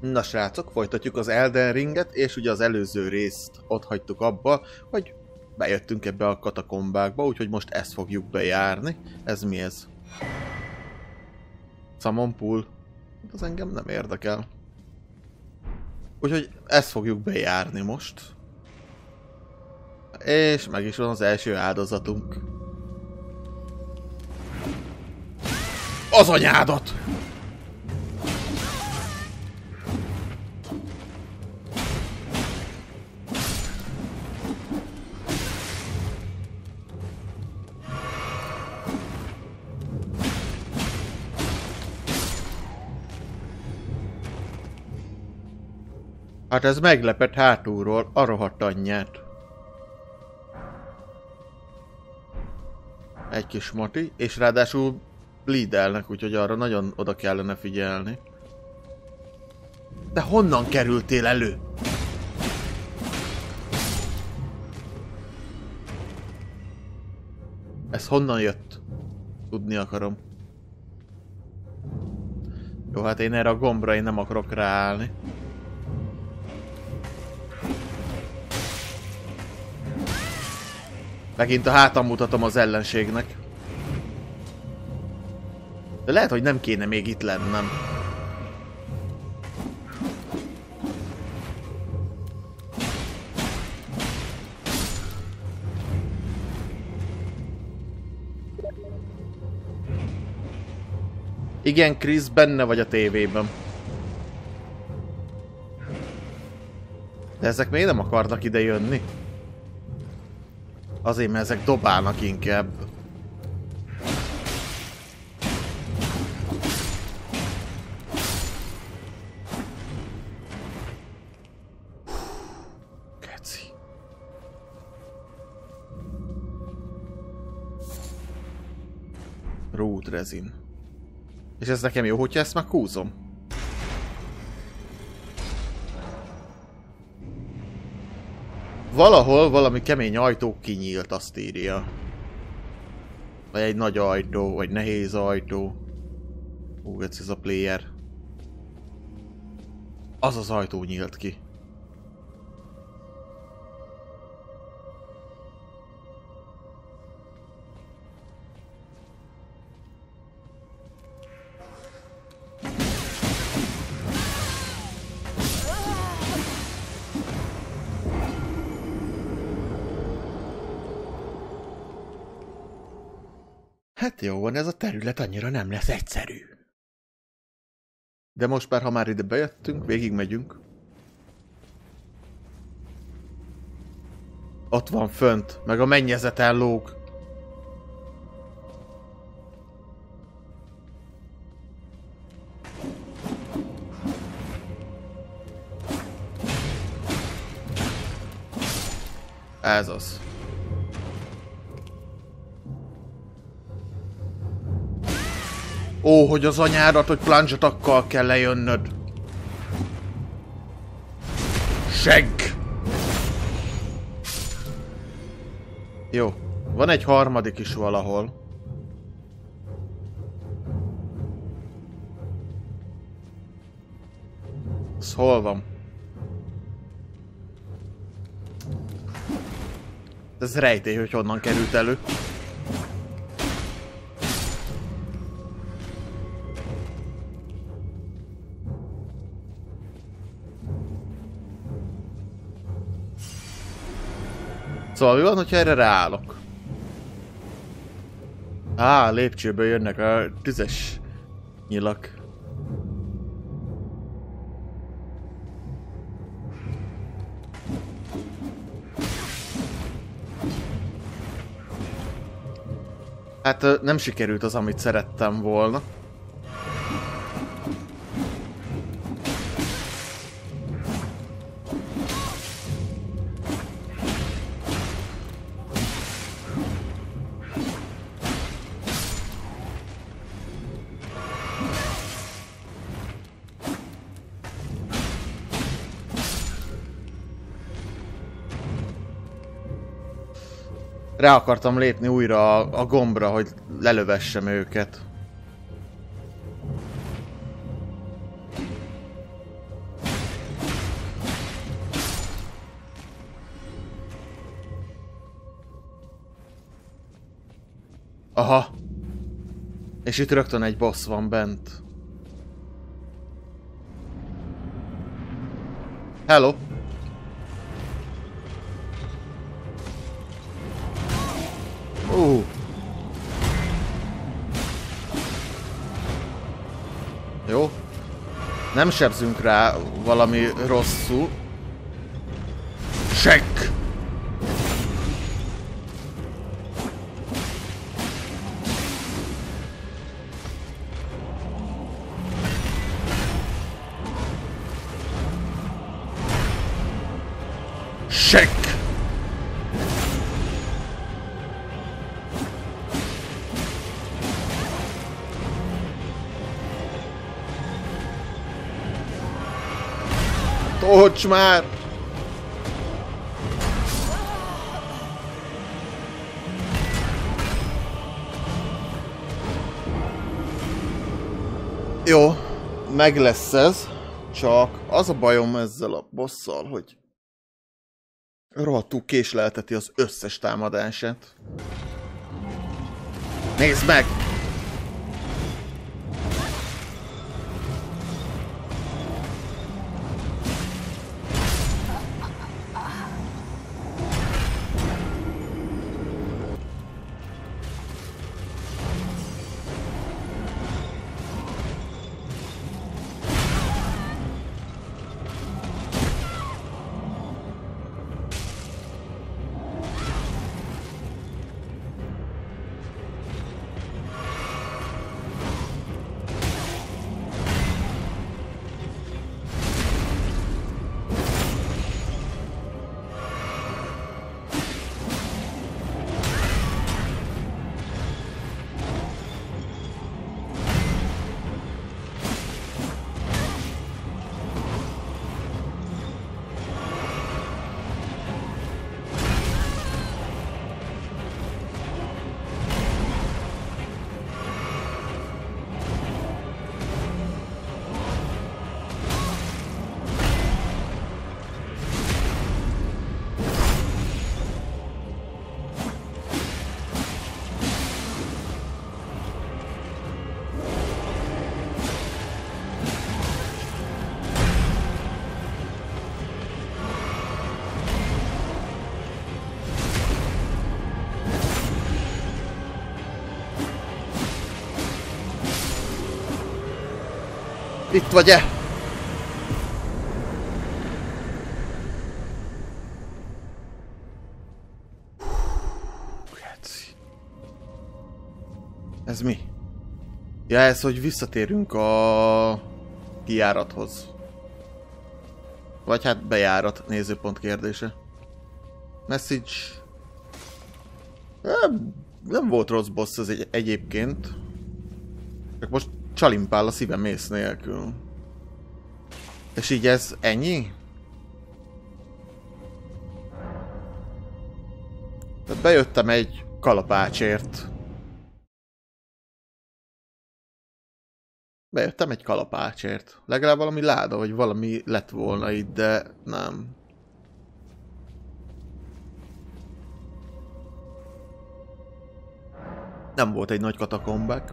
Na srácok, folytatjuk az Elden Ringet, és ugye az előző részt ott hagytuk abba, hogy bejöttünk ebbe a katakombákba, úgyhogy most ezt fogjuk bejárni. Ez mi ez? Summon Pool. Az engem nem érdekel. Úgyhogy ezt fogjuk bejárni most. És meg is van az első áldozatunk. Az anyádat! Hát ez meglepett hátulról a rohadt anyját. Egy kis mati, és ráadásul bleedelnek, úgyhogy arra nagyon oda kellene figyelni. De honnan kerültél elő? Ez honnan jött? Tudni akarom. Jó, hát én erre a gombra én nem akarok ráállni. Megint a hátam mutatom az ellenségnek. De lehet, hogy nem kéne még itt lennem. Igen, Krisz, benne vagy a tévében. De ezek még nem akarnak ide jönni. Azért, mert ezek dobálnak inkább. Keci. Root rezin. És ez nekem jó, hogyha ezt már kúzom. Valahol valami kemény ajtó kinyílt, azt írja. Vagy egy nagy ajtó, vagy nehéz ajtó. Hú, ez a player. Az az ajtó nyílt ki. Jó van, ez a terület annyira nem lesz egyszerű. De most már, ha már ide bejöttünk, végigmegyünk. Ott van fönt, meg a mennyezeten lóg. Ez az. Ó, hogy az anyádat, hogy plunge-atakkal kell lejönnöd. Segg! Jó, van egy harmadik is valahol. Ez hol van? Ez rejtély, hogy honnan került elő. Szóval mi van, hogyha erre ráállok? Á, lépcsőből jönnek a tüzes nyilak. Hát nem sikerült az, amit szerettem volna. Rá akartam lépni újra a gombra, hogy lelövessem őket. Aha. És itt rögtön egy boss van bent. Hello. Jó. Nem sebzünk rá valami rosszul. Sekk! Tolts már! Jó, meg lesz ez, csak az a bajom ezzel a bosszal, hogy rohadtul késlelteti az összes támadását. Nézd meg! Itt vagy-e? Ez mi? Ja, ez, hogy visszatérünk a kijárathoz. Vagy hát bejárat, nézőpont kérdése. Message. Nem volt rossz boss ez egyébként. Csak most csalimpál a szívem ész nélkül. És így ez ennyi? Tehát bejöttem egy kalapácsért. Legalább valami láda, vagy valami lett volna itt, de nem. Nem volt egy nagy katakombák.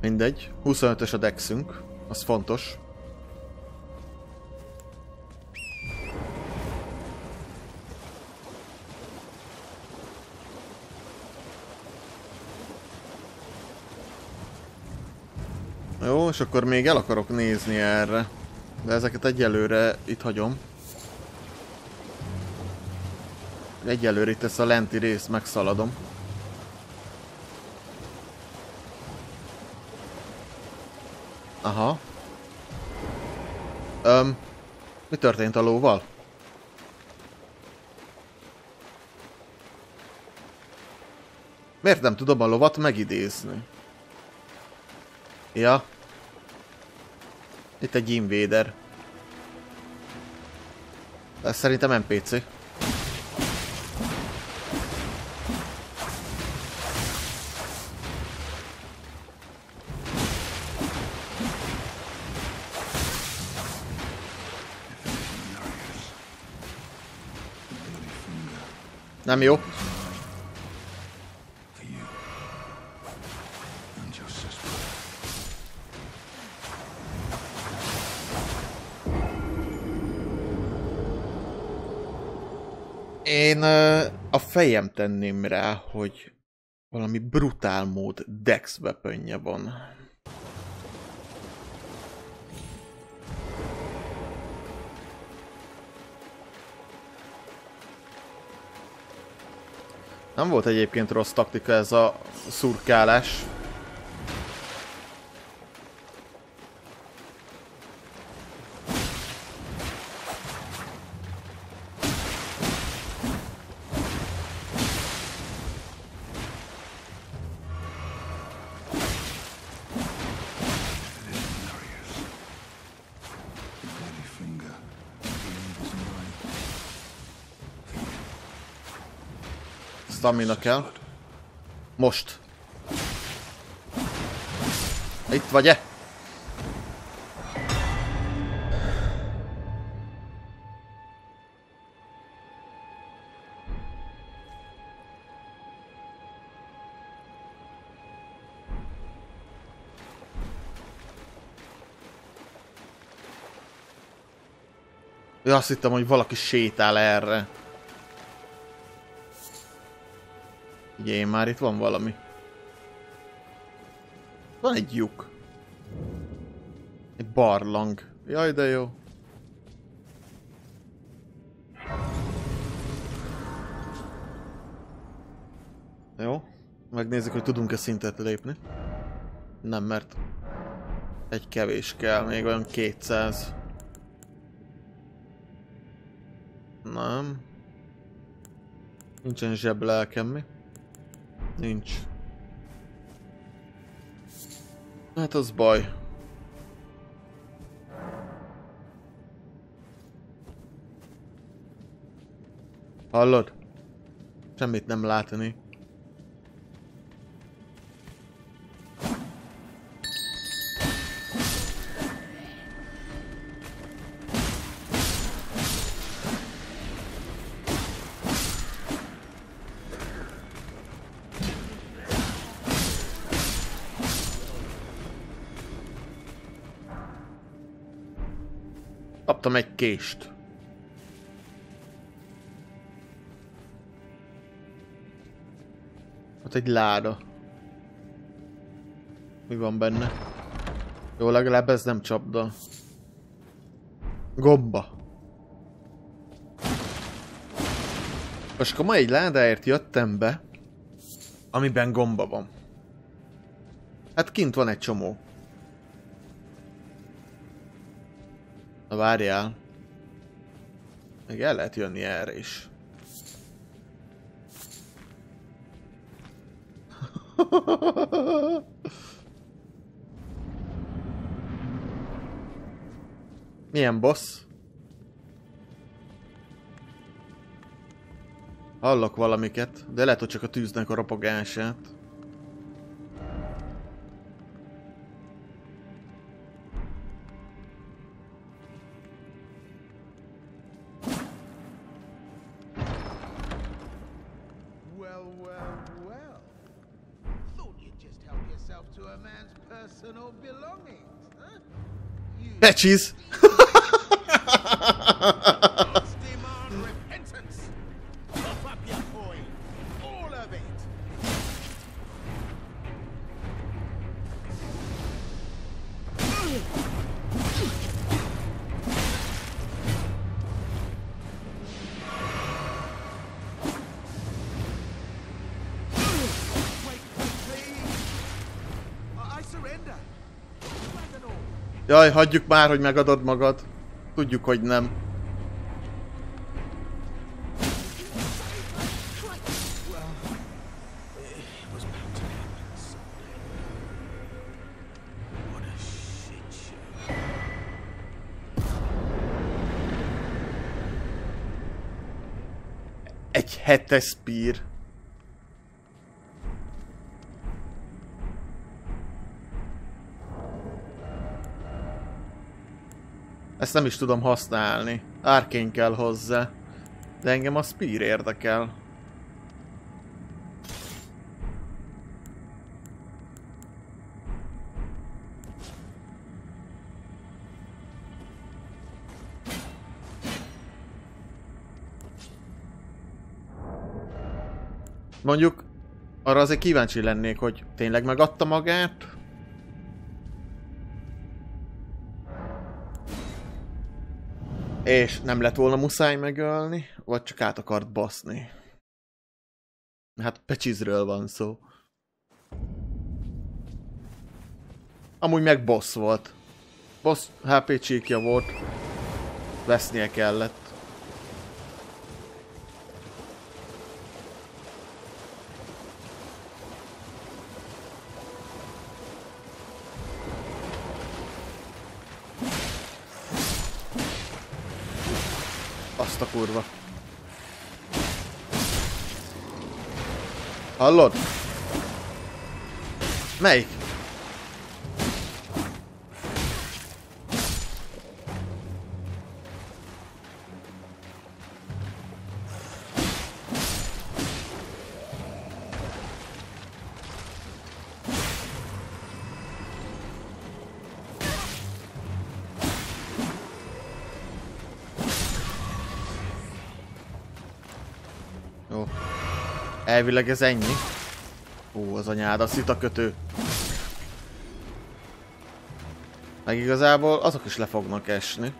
Mindegy, 25-ös a dexünk, az fontos. Jó, és akkor még el akarok nézni erre, de ezeket egyelőre itt hagyom. Egyelőre itt ezt a lenti részt megszaladom. Aha. Mi történt a lóval? Miért nem tudom a lovat megidézni? Ja. Itt egy invader. Ez szerintem NPC. I'm you. For you and your sister. Én a fejem tenném rá, hogy valami brutál mód Dex weaponje van. Nem volt egyébként rossz taktika ez a szurkálás. Stamina kell. Most. Itt vagy-e? Ja, azt hittem, hogy valaki sétál erre. Ugye, már itt van valami. Van egy lyuk. Egy barlang. Jaj, de jó. Jó. Megnézzük, hogy tudunk-e szintet lépni. Nem, mert egy kevés kell. Még olyan 200. Nem. Nincsen zseblelkem mi. Nincs. Hát az baj. Hallod? Semmit nem látni. Kaptam egy kést. Ott egy láda. Mi van benne? Jó, legalább ez nem csapda. Gomba. Most akkor ma egy ládáért jöttem be, amiben gomba van. Hát kint van egy csomó. Na várjál. Meg el lehet jönni erre is. Milyen boss? Hallok valamiket, de lehet, hogy csak a tűznek a ropogását. Patches! Jaj, hagyjuk már, hogy megadod magad. Tudjuk, hogy nem. Egy 7-es spear. Ezt nem is tudom használni. Árkény kell hozzá. De engem a spear érdekel. Mondjuk arra azért kíváncsi lennék, hogy tényleg megadta magát. És nem lett volna muszáj megölni, vagy csak át akart baszni. Hát Patchesről van szó. Amúgy meg boss volt. Boss HP csíkja volt. Vesznie kellett. Azt a kurva. Hallod? Melyik? Elvileg ez ennyi. Ó, az anyád, a szitakötő. Meg igazából azok is le fognak esni.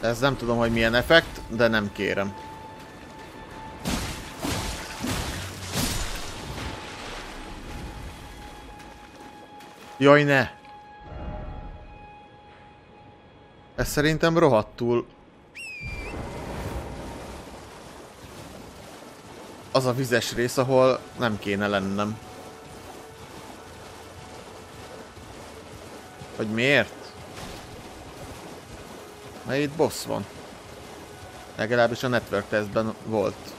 Ez nem tudom, hogy milyen effekt, de nem kérem. Jaj, ne! Ez szerintem rohadtul. Az a vizes rész, ahol nem kéne lennem. Hogy miért? Mert itt boss van. Legalábbis a network testben volt.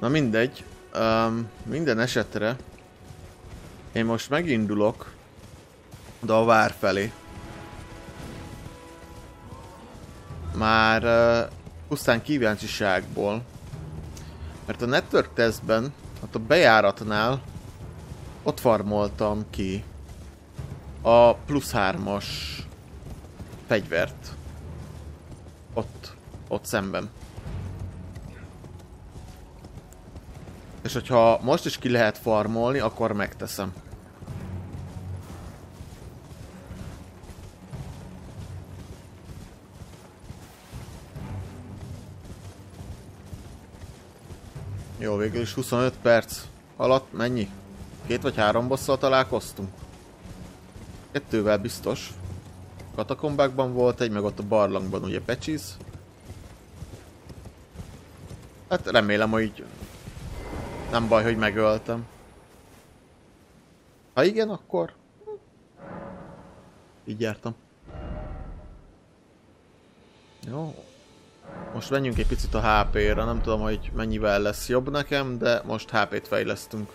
Na mindegy, minden esetre én most megindulok oda a vár felé. Már pusztán kíváncsiságból. Mert a network testben, ott a bejáratnál ott farmoltam ki a +3-as fegyvert. Ott szemben. És hogyha most is ki lehet farmolni, akkor megteszem. Jó, végül is 25 perc alatt mennyi? 2 vagy 3 bosszal találkoztunk? 2-vel biztos. Katakombákban volt egy, meg ott a barlangban ugye Patches. Hát remélem, hogy... Nem baj, hogy megöltem. Ha igen, akkor... Így jártam. Jó. Most menjünk egy picit a HP-re. Nem tudom, hogy mennyivel lesz jobb nekem, de most HP-t fejlesztünk.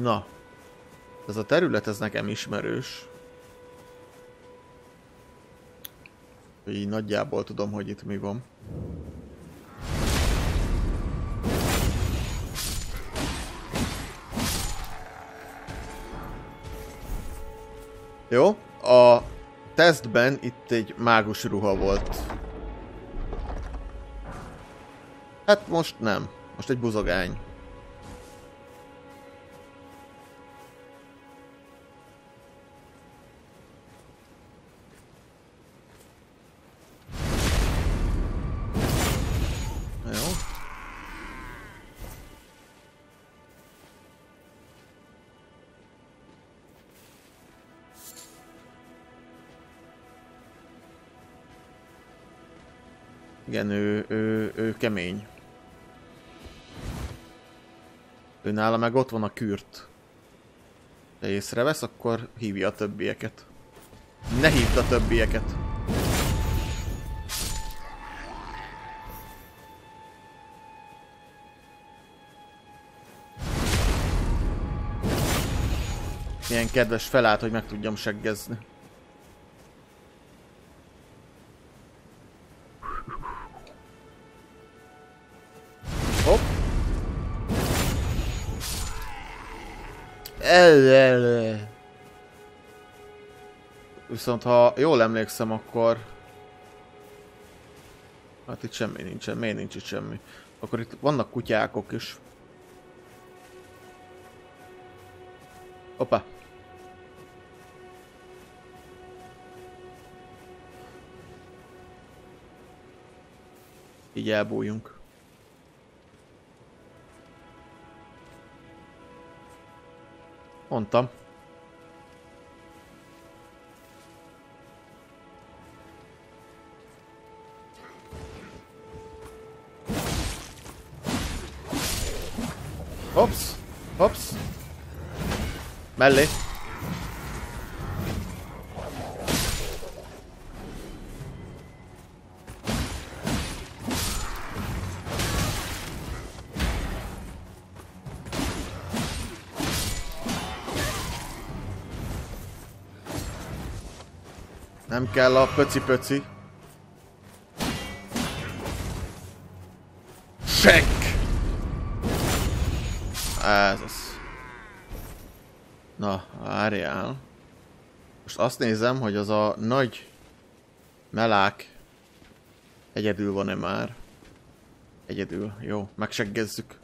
Na. Ez a terület, ez nekem ismerős. Így nagyjából tudom, hogy itt mi van. Jó, a tesztben itt egy mágus ruha volt. Hát most nem, most egy buzogány. Igen, ő kemény. Ő nála meg ott van a kürt. Ha észrevesz, akkor hívja a többieket. Ne hívd a többieket! Milyen kedves felállt, hogy meg tudjam seggezni. Hopp. Viszont ha jól emlékszem, akkor... Hát itt semmi nincsen, miért nincs itt semmi? Akkor itt vannak kutyákok is. Hoppá. Így elbújunk. Mondtam. Hops, hops. Mellé. Nem kell a pöci-pöci. Sekk! Ez az. Na, várjál. Most azt nézem, hogy az a nagy melák egyedül van-e már. Egyedül. Jó, megseggezzük.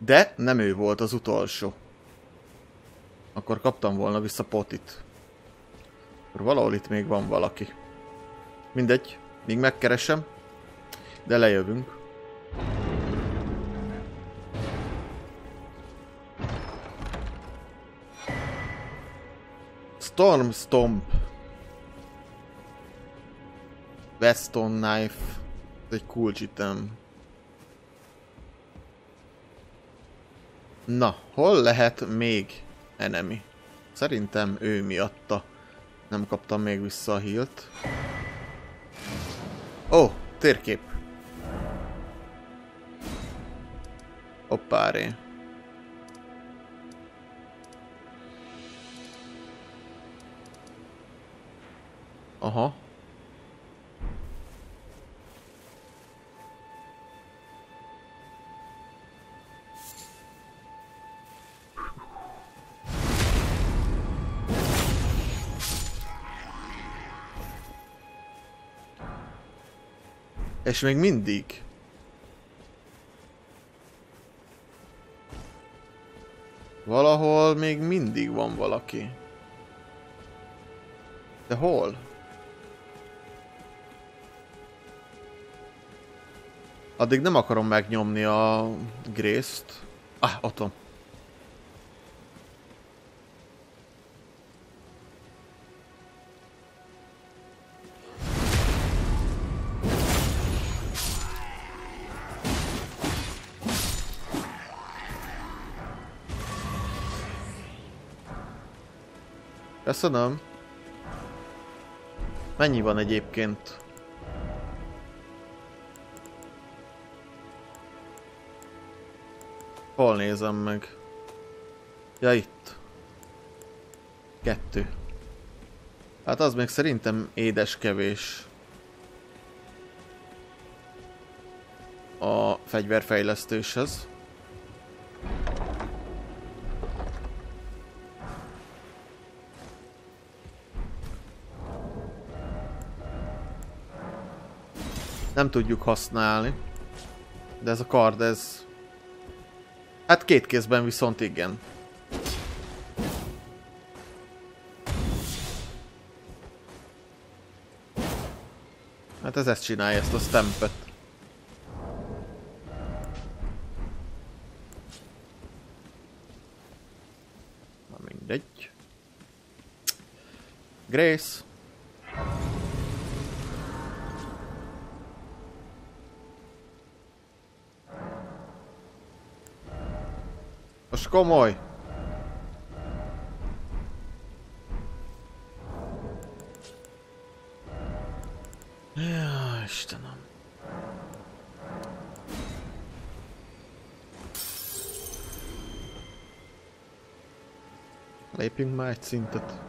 De nem ő volt az utolsó. Akkor kaptam volna vissza Potit. Akkor valahol itt még van valaki. Mindegy, még megkeresem. De lejövünk. Stormstomp. Weston Knife. Ez egy kulcsitem. Na, hol lehet még enemy? Szerintem ő miatta. Nem kaptam még vissza a healt. Ó, térkép. Hoppáré. Aha. És még mindig. Valahol még mindig van valaki. De hol? Addig nem akarom megnyomni a Grace-t. Ah, ott van. Köszönöm. Mennyi van egyébként? Hol nézem meg? Ja, itt. 2. Hát az még szerintem édes kevés. A fegyverfejlesztéshez. Nem tudjuk használni. De ez a kard, ez... Hát két kézben viszont igen. Hát ez ezt csinálja, ezt a stampet. Na mindegy. Grace. az komoly. Ja, Istenem. Lépjünk már egy szintet.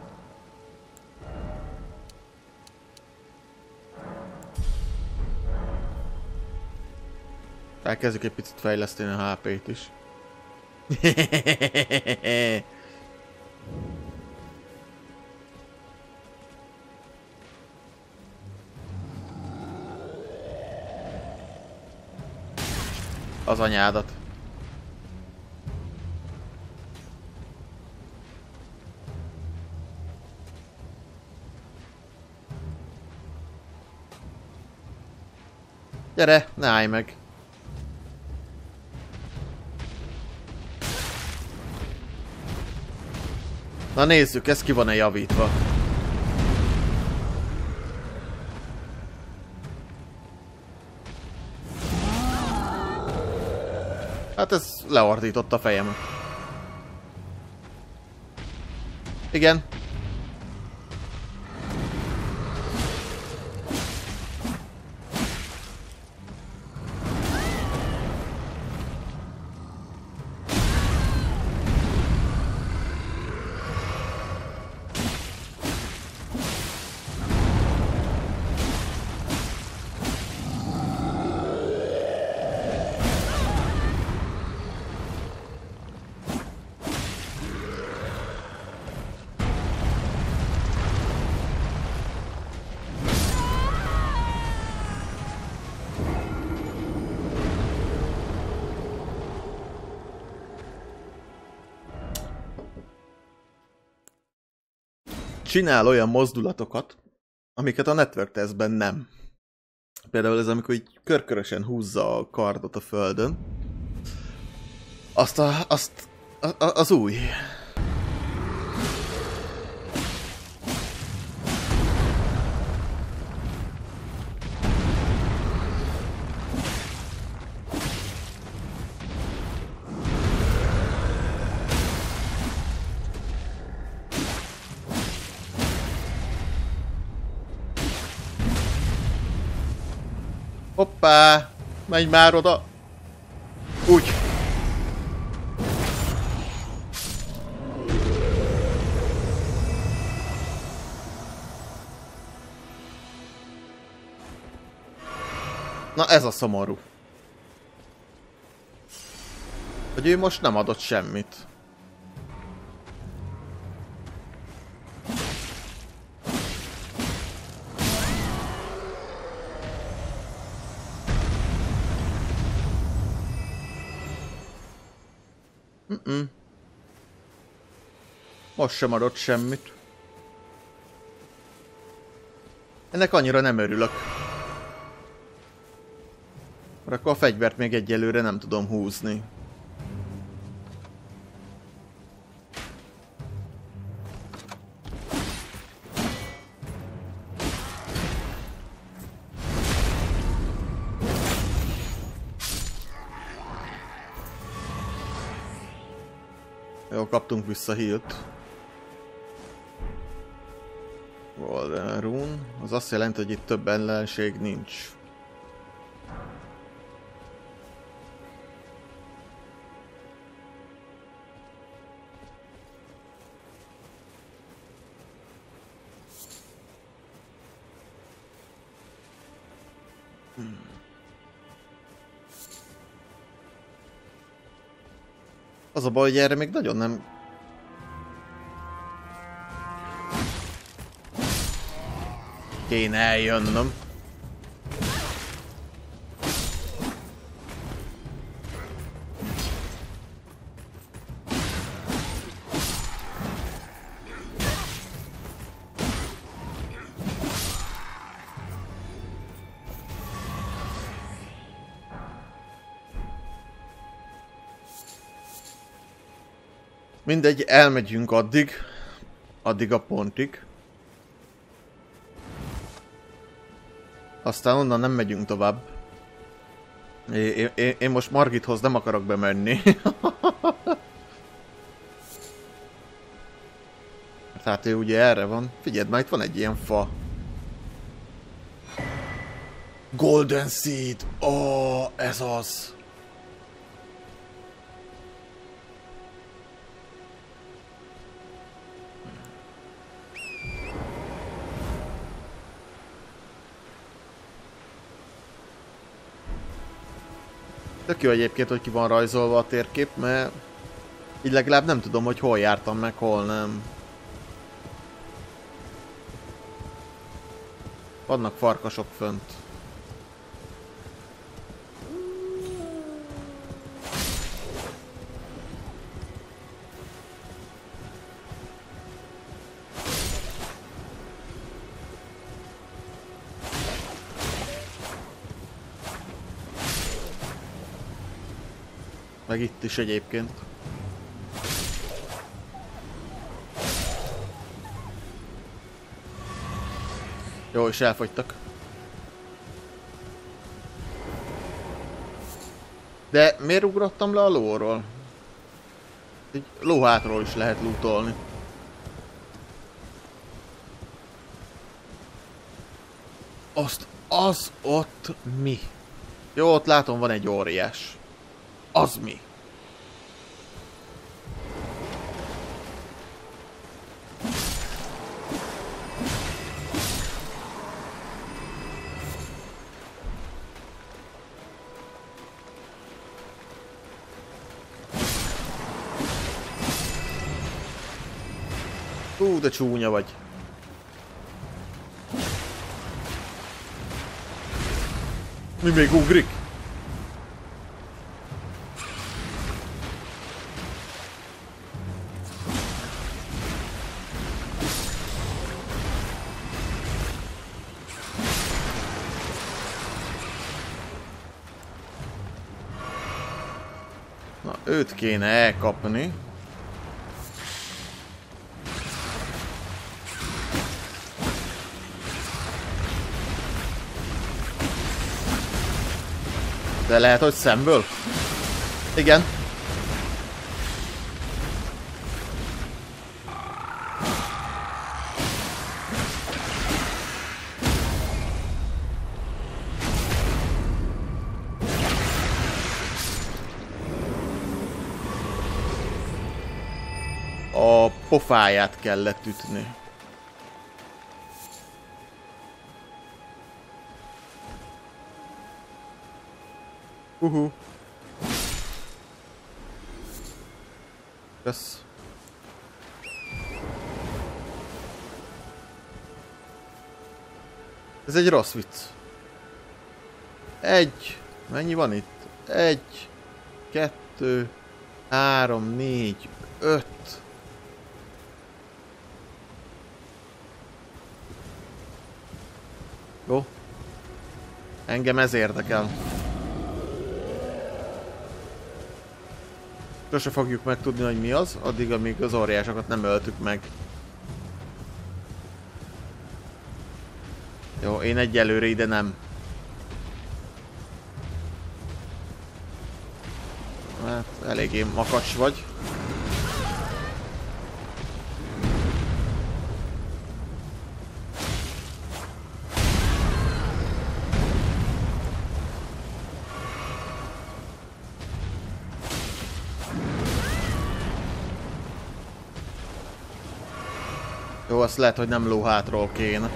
Elkezdjük egy picit fejleszteni a HP-t is. Az anyádat. Gyere, ne állj meg! Na nézzük, ez ki van-e javítva. Hát ez leordított a fejemet. Igen. Csinál olyan mozdulatokat, amiket a network tesztben nem. Például ez, amikor így körkörösen húzza a kardot a földön. Az új. Hoppá! Menj már oda! Úgy! Na ez a szomorú. Hogy ő most nem adott semmit. Most sem adott semmit. Ennek annyira nem örülök. Mert akkor a fegyvert még egyelőre nem tudom húzni. Jó, kaptunk vissza healt. Golden Rune, az azt jelenti, hogy itt több ellenség nincs. Az a baj, hogy erre még nagyon nem... kéne eljönnöm. Mindegy, elmegyünk addig a pontig. Aztán onnan nem megyünk tovább. Én most Margithoz nem akarok bemenni. Tehát ő ugye erre van. Figyeld már, itt van egy ilyen fa. Golden Seed! Oh, ez az! Tök jó egyébként, hogy ki van rajzolva a térkép, mert így legalább nem tudom, hogy hol jártam meg, hol nem. Vannak farkasok fönt. Meg itt is egyébként. Jó, és elfogytak. De miért ugrottam le a lóról? Így lóhátról is lehet lootolni. Azt, az ott mi? Jó, ott látom van egy óriás. Az mi? De csúnya vagy. Mi még ugrik? Na, őt kéne elkapni. De lehet, hogy szemből? Igen. A pofáját kellett ütni. Uhú. Kösz. Ez egy rossz vicc. Egy. Mennyi van itt? Egy. Kettő. Három. Négy. Öt. Jó. Engem ez érdekel. Sose fogjuk megtudni, hogy mi az, addig, amíg az óriásokat nem öltük meg. Jó, én egyelőre ide nem. Hát, eléggé makacs vagy. Azt lehet, hogy nem lóhátról kéne.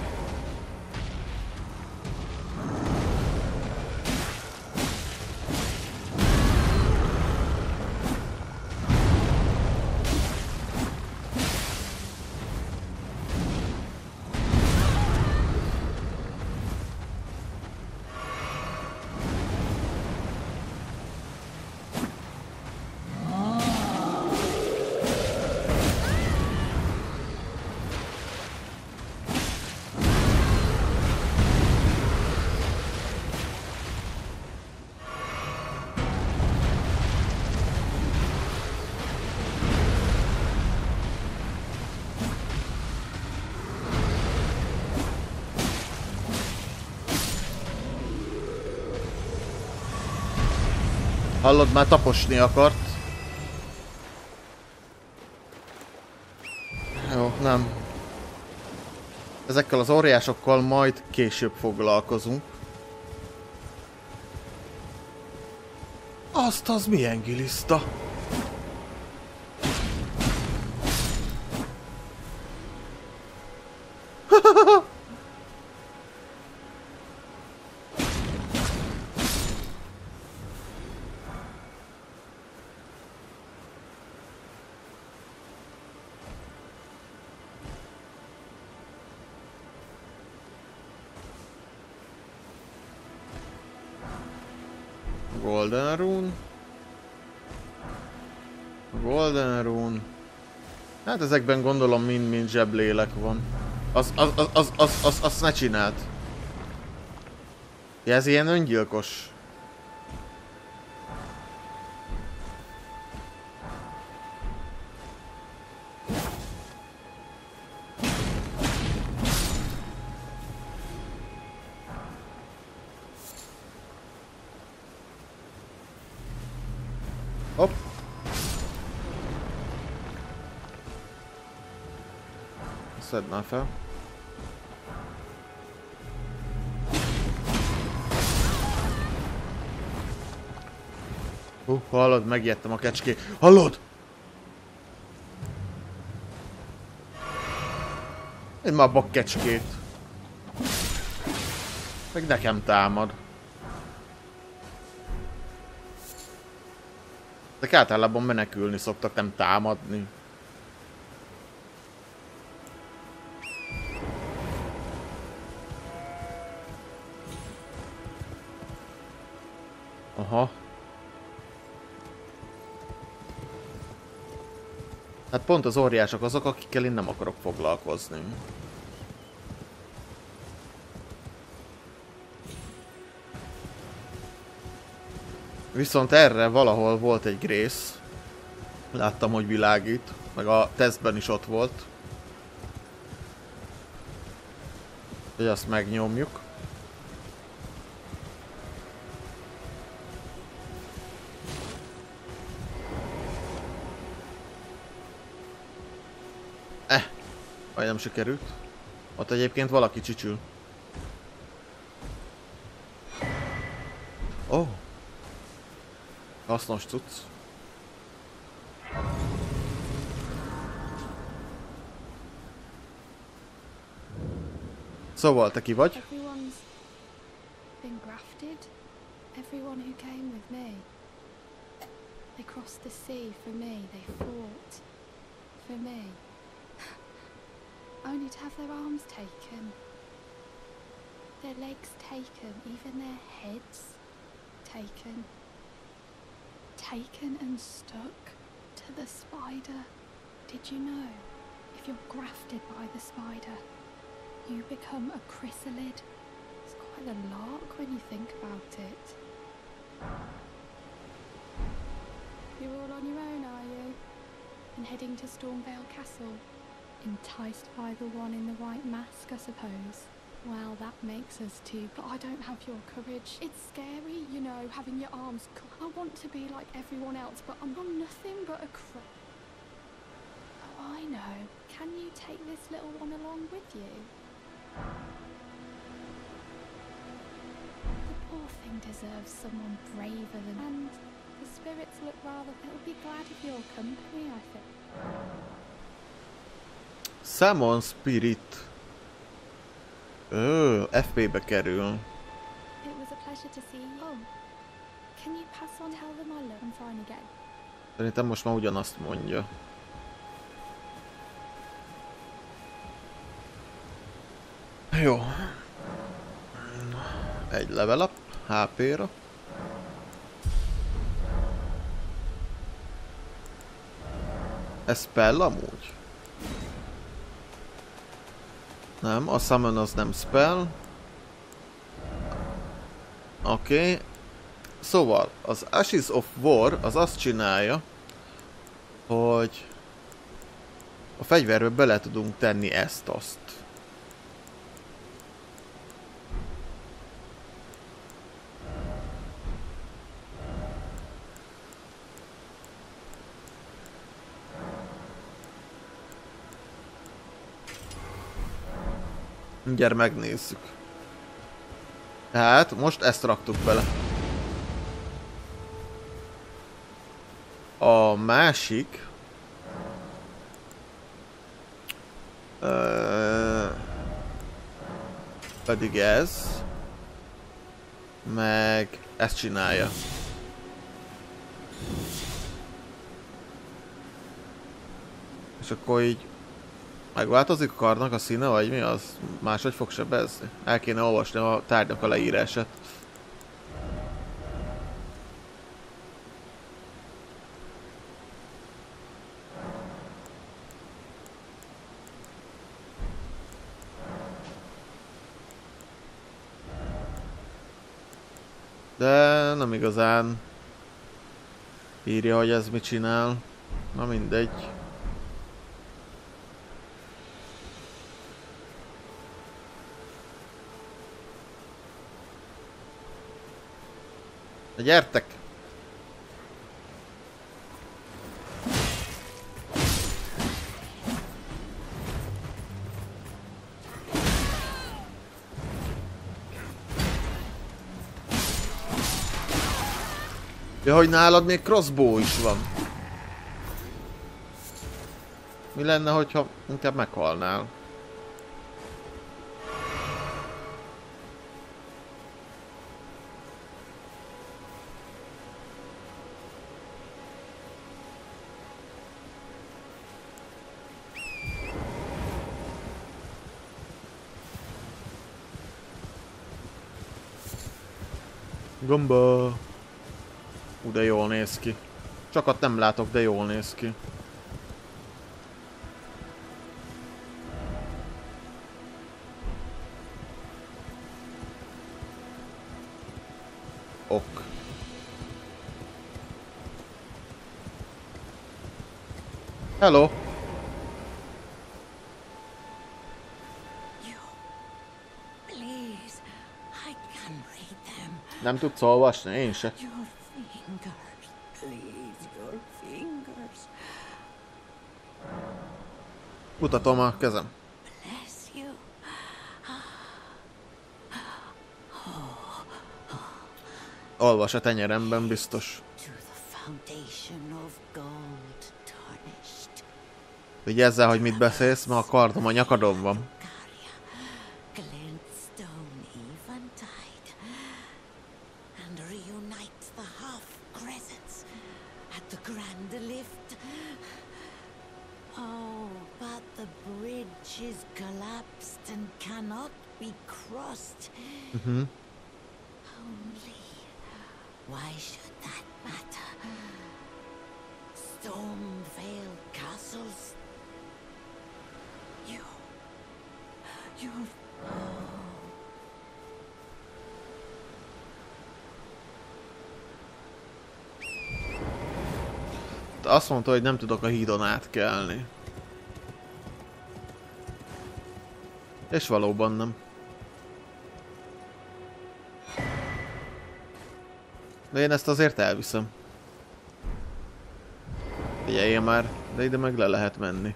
Hallod, már taposni akart. Jó, Nem. Ezekkel az óriásokkal majd később foglalkozunk. Azt az milyen giliszta! Golden Rune. Golden Rune. Hát ezekben gondolom mind-mind zseblélek van. Azt ne csinált. Ja, ez ilyen öngyilkos. Szednál fel. Hallod, megijedtem a kecskék. Hallod? Én már bak kecskét. Meg nekem támad. Ezek általában menekülni szoktak, nem támadni. Aha. Hát pont az óriások azok, akikkel én nem akarok foglalkozni. Viszont erre valahol volt egy Grace. Láttam, hogy világít. Meg a tesztben is ott volt. Hogy azt megnyomjuk. Vagy nem sikerült. Ott egyébként valaki csücsül. Ó. Oh. Hasznos cucc. Szóval te ki vagy? Only to have their arms taken, their legs taken, even their heads taken. Taken and stuck to the spider. Did you know? If you're grafted by the spider, you become a chrysalid. It's quite a lark when you think about it. You're all on your own, are you? And heading to Stormveil Castle. Enticed by the one in the white mask, I suppose. Well, that makes us two, but I don't have your courage. It's scary, you know, having your arms cut. I want to be like everyone else, but I'm nothing but a crow. Oh, I know. Can you take this little one along with you? The poor thing deserves someone braver than... And the spirits look rather... They'll be glad of your company, I think. Summon Spirit. Ó, FP-be kerül. Szerintem most már ugyanazt mondja. Jó. Egy level up, HP-ra. Ez spell amúgy? Nem, a summon az nem spell. Oké. Okay. Szóval, az Ashes of War az azt csinálja, hogy a fegyverbe bele tudunk tenni ezt-azt. Mindjárt megnézzük. Tehát most ezt raktuk bele. A másik... pedig ez. Meg ezt csinálja. És akkor így... megváltozik a karnak a színe, vagy mi az? Máshogy fog sebezni? El kéne olvasni a tárgynak a leírását. De nem igazán írja, hogy ez mit csinál. Na mindegy. Na gyertek! Ja, hogy nálad még crossbow is van. Mi lenne, hogyha inkább meghalnál? Gomba! Ú, de jól néz ki. Sokat nem látok, de jól néz ki. Ok. Hello! Nem tudsz olvasni, én se. Your fingers, please, your fingers. Mutatom a kezem. Bless you. Olvas a tenyeremben, biztos. Vigyázz el, hogy mit beszélsz, mert a kardom a nyakadon van. Azt mondta, hogy nem tudok a hídon átkelni. És valóban nem. De én ezt azért elviszem. Figyeljél már, de ide meg le lehet menni.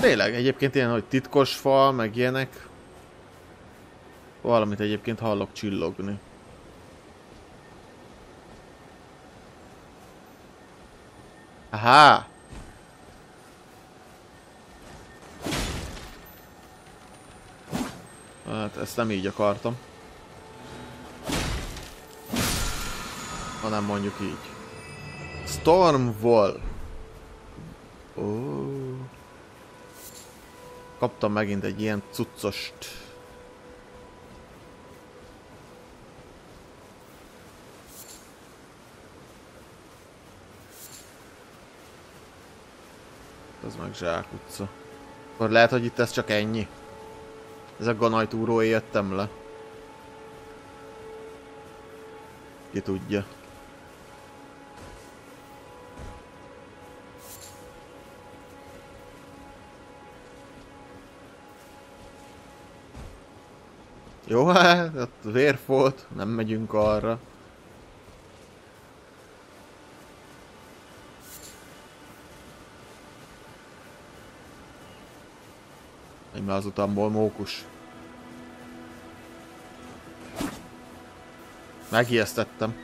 Tényleg, egyébként ilyen, hogy titkos fal, meg ilyenek. Valamit egyébként hallok csillogni. Aha! Hát ezt nem így akartam. Hanem mondjuk így. Stormveil. Oh. Kaptam megint egy ilyen cuccost. Ez meg zsákutca. Akkor lehet, hogy itt ez csak ennyi. Ez a ganajtúról jöttem le. Ki tudja. Jó, hát ott vér volt, nem megyünk arra. Én már az utamból mókus. Megijesztettem.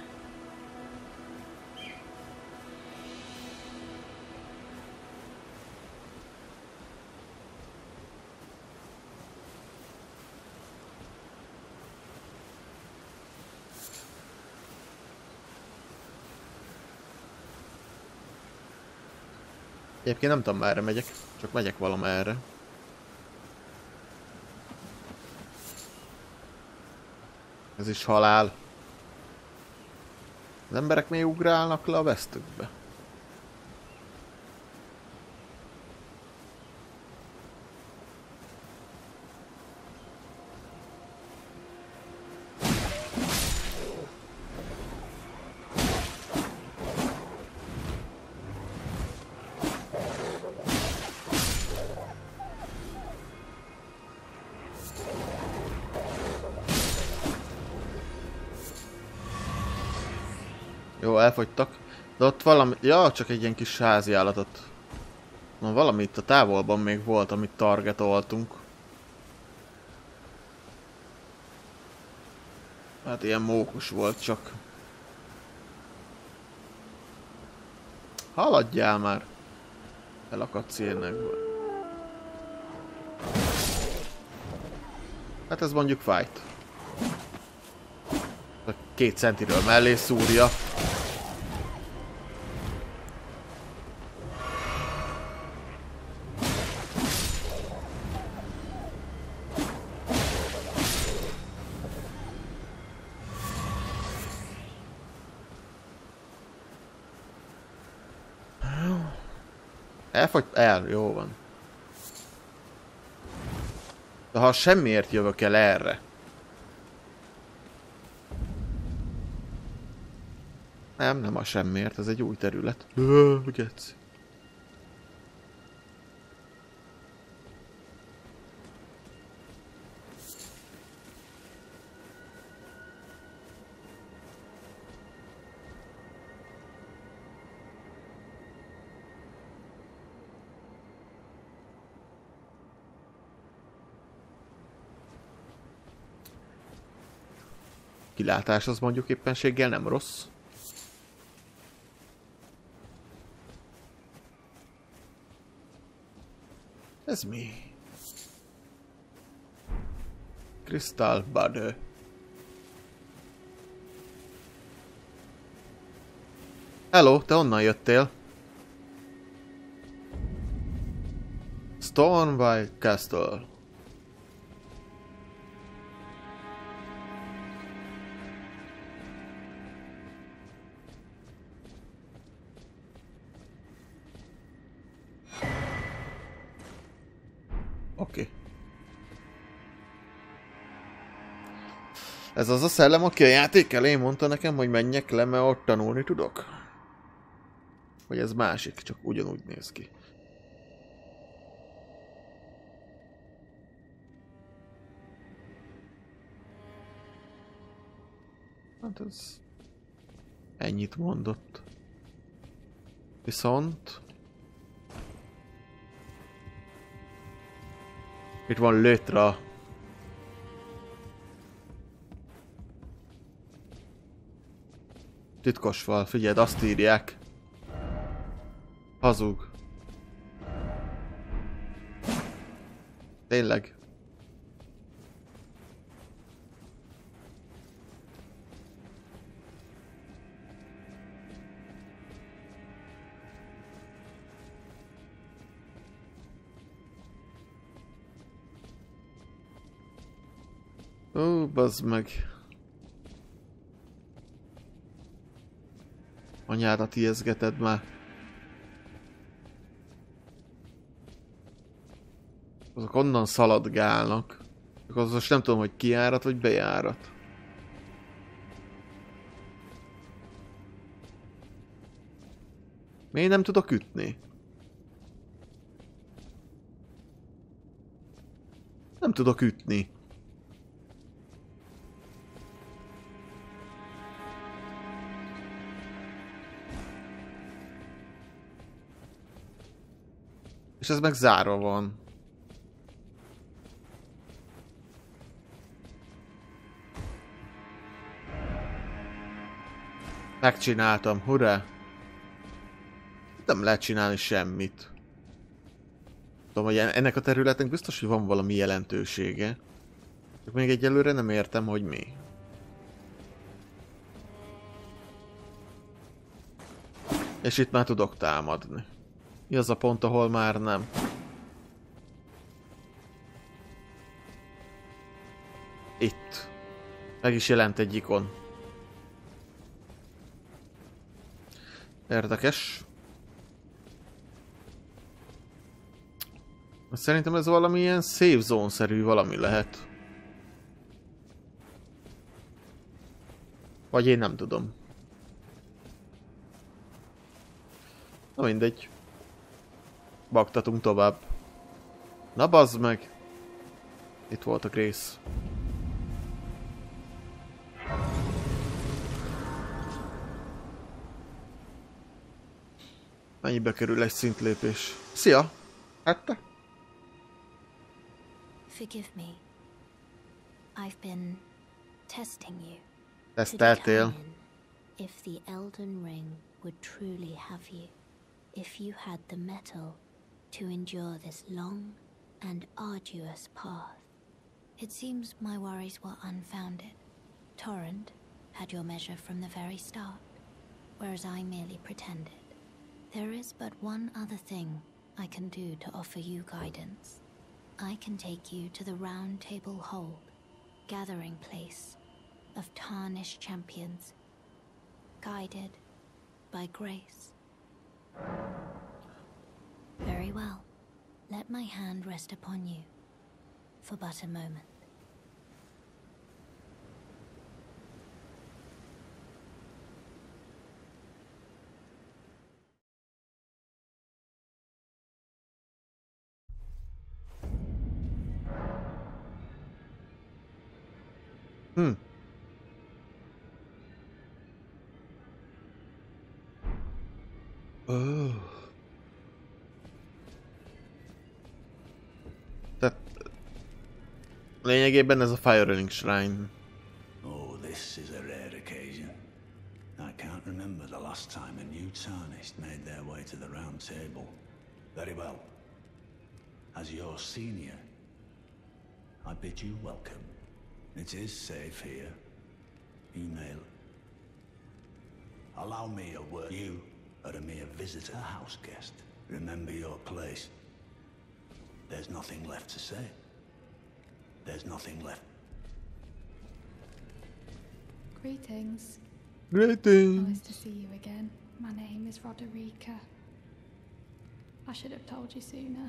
Egyébként nem tudom, merre megyek, csak megyek valamerre. Ez is halál. Az emberek még ugrálnak le a vesztükbe. Elfogytak, de ott valami, ja, csak egy ilyen kis házi állatot. Na, valami itt a távolban még volt, amit targetoltunk. Hát ilyen mókus volt csak. Haladjál már! Elakadsz ilyenekből. Hát ez mondjuk fájt. A 2 centiről mellé szúrja. Elfogy? El, jó van. De ha semmiért jövök el erre. Nem a semmiért, ez egy új terület. Geci. Kilátás az mondjuk éppenséggel nem rossz. Ez mi? Crystal Bud. Hello, te onnan jöttél? Stormveil Castle. Ez az a szellem, aki a játék elején mondta nekem, hogy menjek le, mert ott tanulni tudok? Vagy ez másik, csak ugyanúgy néz ki. Hát ez... ennyit mondott. Viszont... itt van létre. Titkos fal, figyeld, azt írják. Hazug. Tényleg. Ó, bazd meg. Anyádat ijeszgeted már. Azok onnan szaladgálnak. Akkor az most nem tudom, hogy kijárat vagy bejárat. Miért nem tudok ütni? Nem tudok ütni. És ez meg zárva van. Megcsináltam, hurrá! Nem lehet csinálni semmit. Tudom, hogy ennek a területnek biztos, hogy van valami jelentősége. Csak még egyelőre nem értem, hogy mi. És itt már tudok támadni. Mi az a pont, ahol már nem? Itt. Meg is jelent egy ikon. Érdekes. Szerintem ez valamilyen safe zone-szerű valami lehet. Vagy én nem tudom. Na mindegy. Baktatunk tovább. Na bazd meg! Itt volt a Grace. Mennyibe kerül egy szintlépés? Szia! Hát te? Forgive me. I've been testing you. Teszteltél. If the Elden Ring would truly have you, if you had the metal to endure this long and arduous path. It seems my worries were unfounded. Torrent had your measure from the very start, whereas I merely pretended. There is but one other thing I can do to offer you guidance. I can take you to the Round Table Hold, gathering place of tarnished champions, guided by Grace. Very well. Let my hand rest upon you for but a moment. Hmm. Oh. Tehát lényegében ez a Firelink Shrine. Oh, this is a rare occasion. I can't remember the last time a new Tarnished made their way to the Round Table. Very well. As your senior, I bid you welcome. It is safe here. Email. Allow me a word. You are a mere visitor, house guest. Remember your place. There's nothing left to say. There's nothing left. Greetings. Greetings. Nice to see you again. My name is Roderika. I should have told you sooner.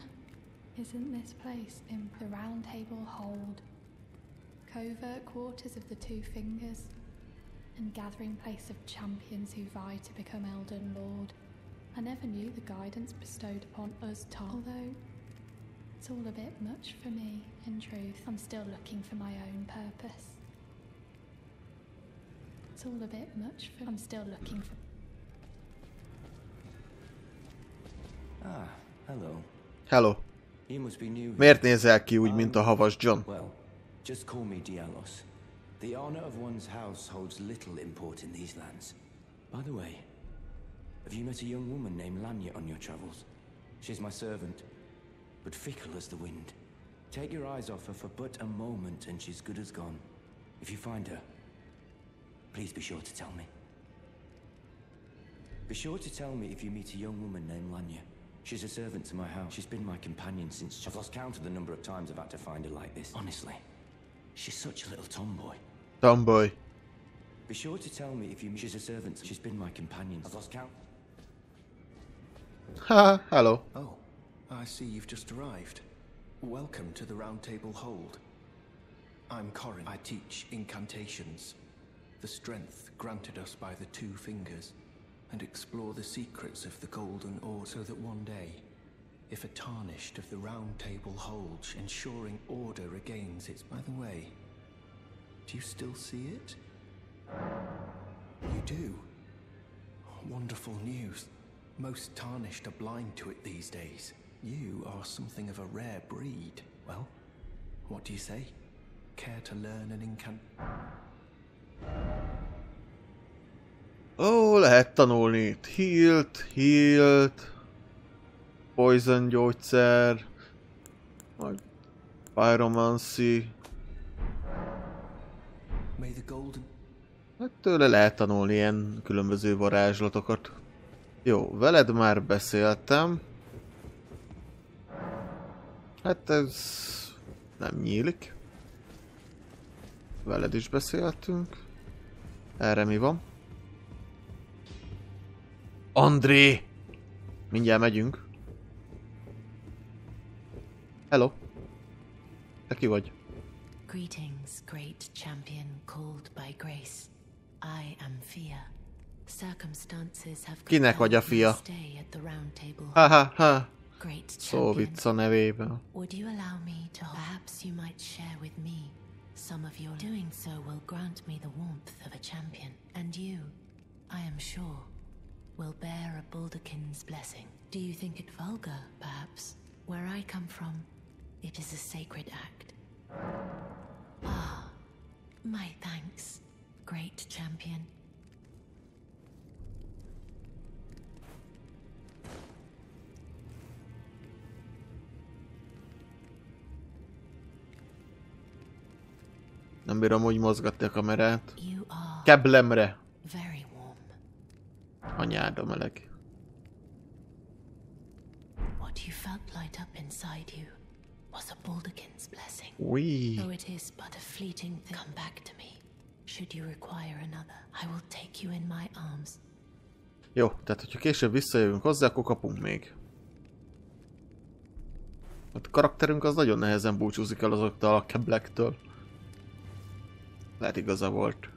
Isn't this place in the Round Table Hold? Covert quarters of the Two Fingers, and gathering place of champions who vie to become Elden Lord. I never knew the guidance bestowed upon us, although it's all a bit much for me, in truth. I'm still looking for my own purpose. It's all a bit much for... I'm still looking for... Ah, hello. Hello. You must be new. Miért nézel ki úgy, mint a havas John? Well, just call me Dialos. The honor of one's house holds little import in these lands. By the way, have you met a young woman named Lanya on your travels? She's my servant, but fickle as the wind. Take your eyes off her for but a moment and she's good as gone. If you find her, please be sure to tell me. Be sure to tell me if you meet a young woman named Lanya. She's a servant to my house. She's been my companion since... I've lost count of the number of times I've had to find her like this. Honestly. She's such a little tomboy. Tomboy. Be sure to tell me if you... She's a servant. She's been my companion. I've lost count. Ha, hello. Oh, I see you've just arrived. Welcome to the Round Table Hold. I'm Corin. I teach incantations. The strength granted us by the Two Fingers. And explore the secrets of the Golden Orb so that one day... If a tarnished of the Round Table holds, ensuring order regains its... By the way, do you still see it? You do? Wonderful news. Most tarnished are blind to it these days. You are something of a rare breed. Well, what do you say? Care to learn an incant... Ó, lehet tanulni itt. Healt. Poison gyógyszer. Majd Pyromancy. Hát tőle lehet tanulni ilyen különböző varázslatokat. Jó, veled már beszéltem. Hát ez nem nyílik. Veled is beszéltünk. Erre mi van? André! Mindjárt megyünk. Hello. Te ki vagy? Greetings, great champion called by Grace. I am Fia. Circumstances have Kinek vagy a Fia? Ha. Szó vicca nevében. Would you allow me to perhaps you might share with me some of your doing so will grant me the warmth of a champion and you, I am sure, will bear a baldekin's blessing. Do you think it vulgar, perhaps? Where I come from, it is a sacred act. Ah, my thanks, great champion. Nem bírom úgy mozgatni a kamerát. Keblemre! Anyád a meleg. Ui. Jó, tehát hogyha később visszajövünk hozzá, akkor kapunk még. A karakterünk az nagyon nehezen búcsúzik el azoktól a keblektől. Lehet igaza volt.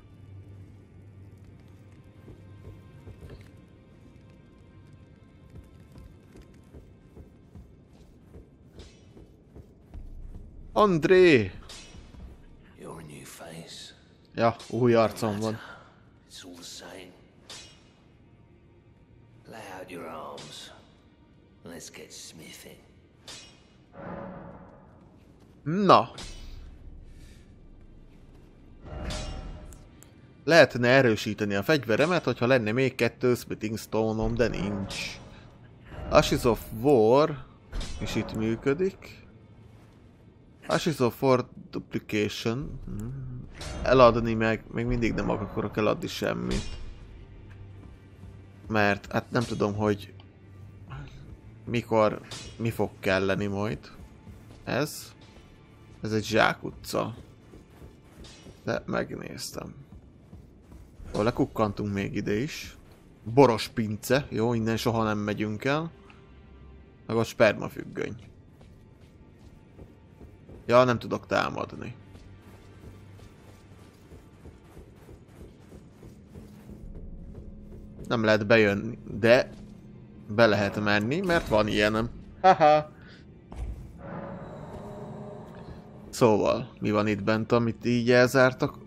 André! Ja, új arcom van. Na! Lehetne erősíteni a fegyveremet, hogyha lenne még 2 Smithing Stone-om, de nincs. Ashes of War is itt működik. Ashes of War Duplication. Eladni még mindig nem akarok eladni semmit. Mert hát nem tudom, hogy mikor mi fog kelleni majd. Ez egy zsákutca. De megnéztem. Lekukkantunk még ide is. Boros pince. Jó, innen soha nem megyünk el. Meg a spermafüggöny. Ja, nem tudok támadni. Nem lehet bejönni, de be lehet menni, mert van ilyenem. Haha. Szóval, mi van itt bent, amit így elzártak?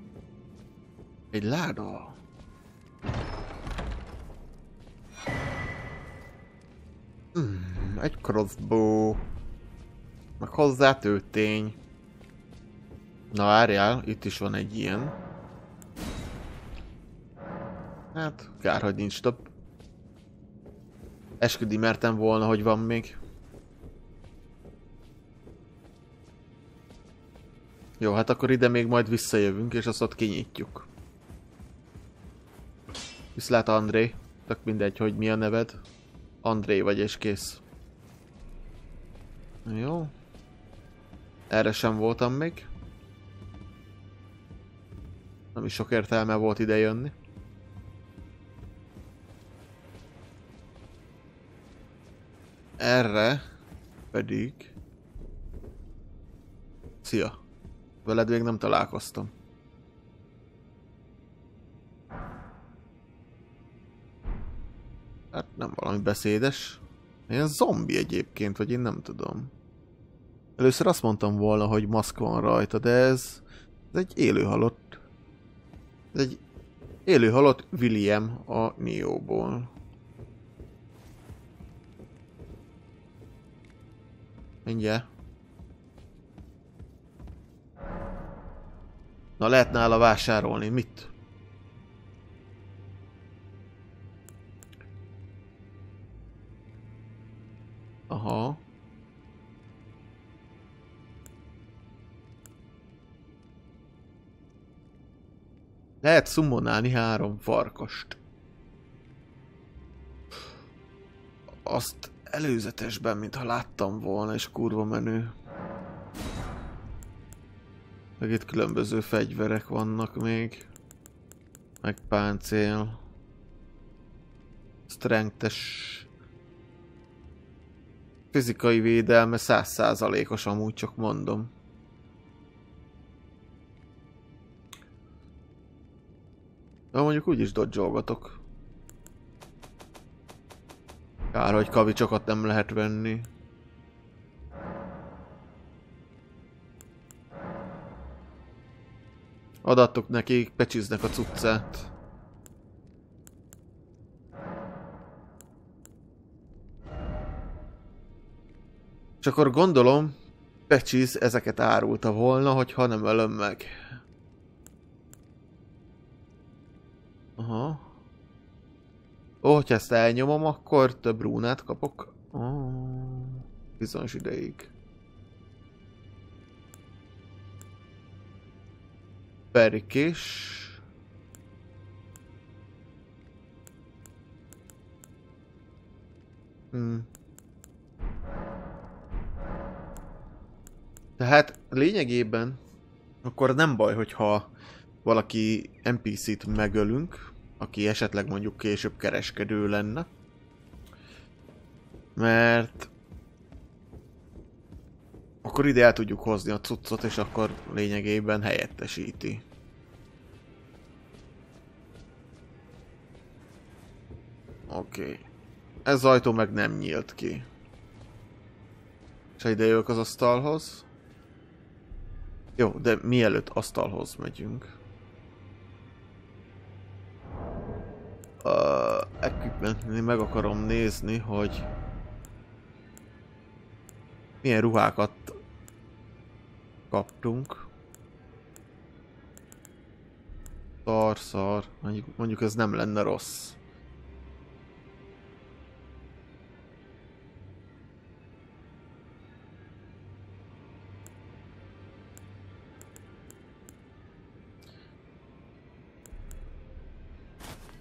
Egy láda. Egy crossbow. Meg hozzá tőtény. Na várjál, itt is van egy ilyen. Hát, kár, hogy nincs több. Esküdni mertem volna, hogy van még. Jó, hát akkor ide még majd visszajövünk, és azt ott kinyitjuk. Viszlát, André. Tök mindegy, hogy mi a neved. André vagy, és kész. Jó. Erre sem voltam még. Nem is sok értelme volt ide jönni. Erre pedig... Szia. Veled még nem találkoztam. Hát nem valami beszédes. Ilyen zombi egyébként, vagy én nem tudom. Először azt mondtam volna, hogy maszk van rajta, de ez egy élőhalott. Ez egy élőhalott William a Nioh-ból. Mindjárt. Na, lehet nála vásárolni. Mit? Aha. Lehet szummonálni 3 farkast. Azt előzetesben, mintha láttam volna, és kurva menő. Meg itt különböző fegyverek vannak még. Meg páncél. Strength-es. Fizikai védelme 100%-os amúgy, csak mondom. De mondjuk úgyis dodge-olgatok. Kár, hogy kavicsokat nem lehet venni. Adatok nekik, pecsiznek a cuccát. És akkor gondolom, Patches ezeket árulta volna, hogyha nem ölöm meg. Aha. Ó, hogyha ezt elnyomom, akkor több rúnát kapok. Oh, bizonyos ideig. Perikés. Tehát lényegében akkor nem baj, hogyha valaki NPC-t megölünk, aki esetleg mondjuk később kereskedő lenne. Mert akkor ide el tudjuk hozni a cuccot, és akkor lényegében helyettesíti. Oké. Ez az ajtó meg nem nyílt ki. És ha ide jövök az asztalhoz. Jó, de mielőtt asztalhoz megyünk. Equipment-nél meg akarom nézni, hogy milyen ruhákat kaptunk. Szar, mondjuk ez nem lenne rossz.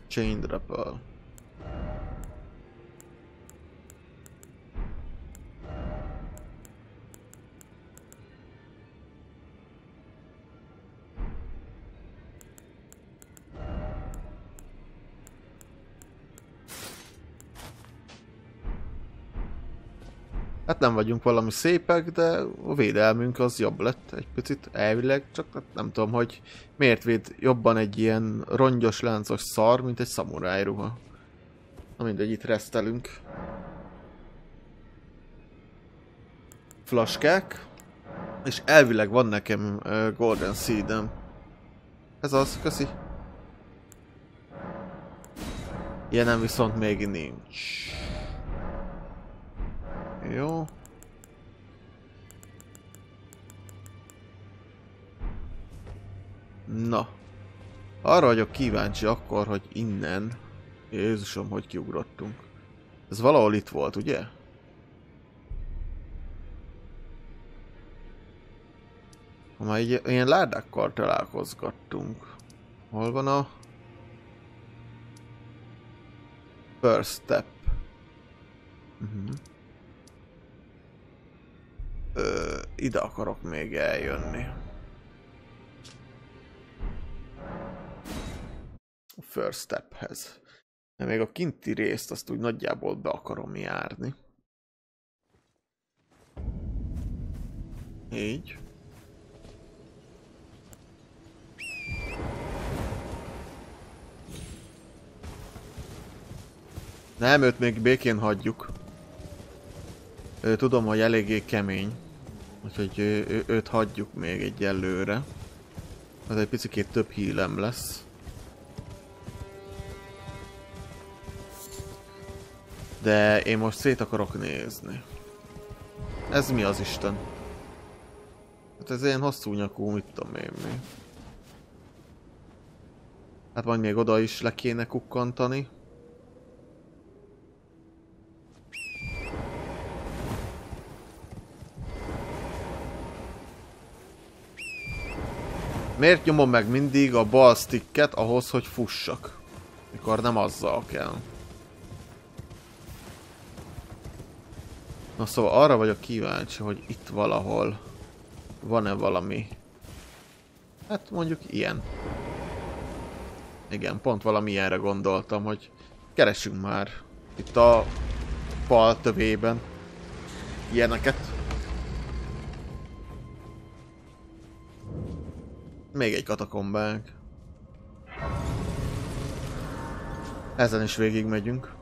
Chain Rappel. Hát nem vagyunk valami szépek, de a védelmünk az jobb lett egy picit, elvileg, csak hát nem tudom, hogy miért véd jobban egy ilyen rongyos, láncos szar, mint egy szamuráj ruha. Na mindegy, itt resztelünk. Flaskák. És elvileg van nekem Golden Seed-em. Ez az, köszi. Ilyenem viszont még nincs. Jó. Na. Arra vagyok kíváncsi akkor, hogy innen... Jézusom, hogy kiugrottunk. Ez valahol itt volt, ugye? Ha már ilyen ládákkal találkozgattunk. Hol van a... First step. Ide akarok még eljönni. A first stephez. De még a kinti részt azt úgy nagyjából be akarom járni. Így. Nem, őt még békén hagyjuk. Tudom, hogy eléggé kemény. Úgyhogy őt hagyjuk még egyelőre. Az egy picikét több hílem lesz. De én most szét akarok nézni. Ez mi az Isten? Hát ez ilyen hosszú nyakú, mit tudom én mi. Hát majd még oda is le kéne kukkantani. Miért nyomom meg mindig a bal sticket ahhoz, hogy fussak? Mikor nem azzal kell. Na szóval arra vagyok kíváncsi, hogy itt valahol van-e valami. Hát mondjuk ilyen. Igen, pont valami ilyenre gondoltam, hogy keresünk már itt a fal tövében ilyeneket. Még egy katakombánk. Ezen is végigmegyünk.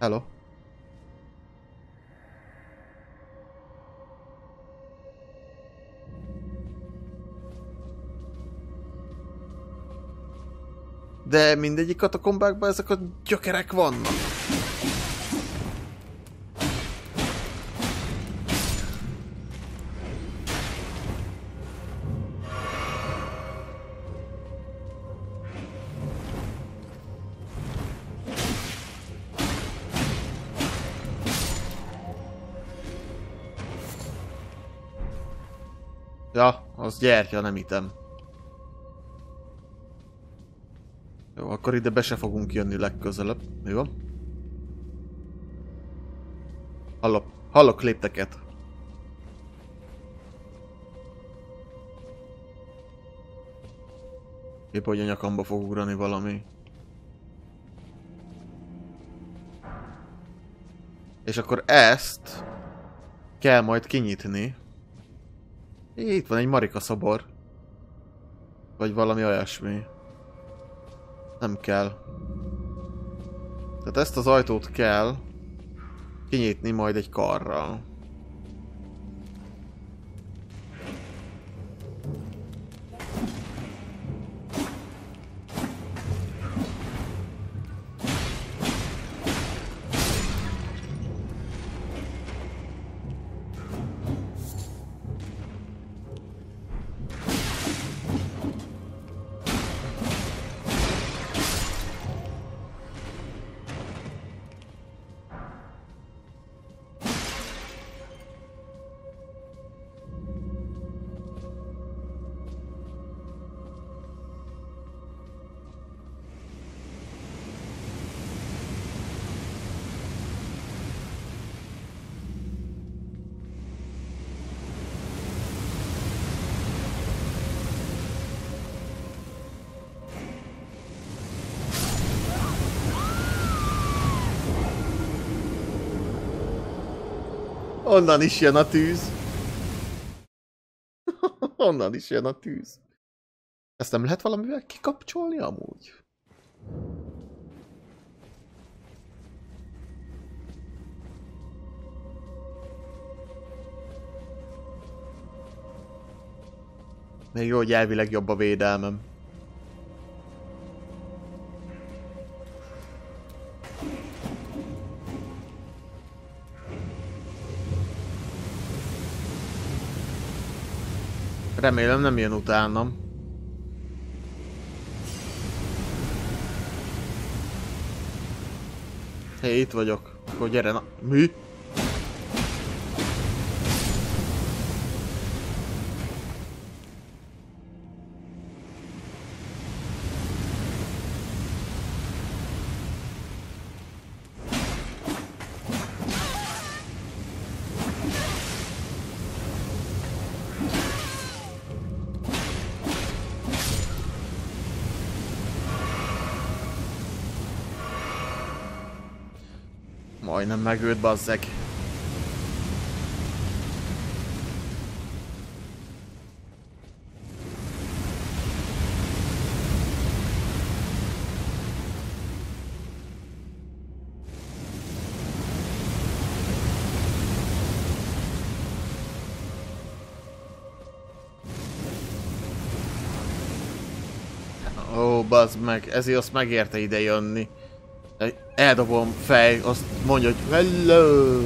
Hello. De mindegyik katakombákban ezek a gyökerek vannak. Ja, az gyertya, nem item. Jó, akkor ide be se fogunk jönni legközelebb. Mi van? Hallok lépteket. Épp hogy a nyakamba fog ugrani valami. És akkor ezt kell majd kinyitni. Itt van egy Marika szobor. Vagy valami olyasmi. Nem kell. Tehát ezt az ajtót kell kinyitni majd egy karral. Onnan is jön a tűz. Onnan is jön a tűz. Ezt nem lehet valamivel kikapcsolni amúgy? Még jó, hogy elvileg jobb a védelmem. Remélem nem jön utánam. Hé, itt vagyok. Akkor gyere, na... Mi? Nem megőtt, bazzeg. Ó, bazd meg, ezért azt megérte ide jönni. Eldobom fej, azt mondja, hogy hello!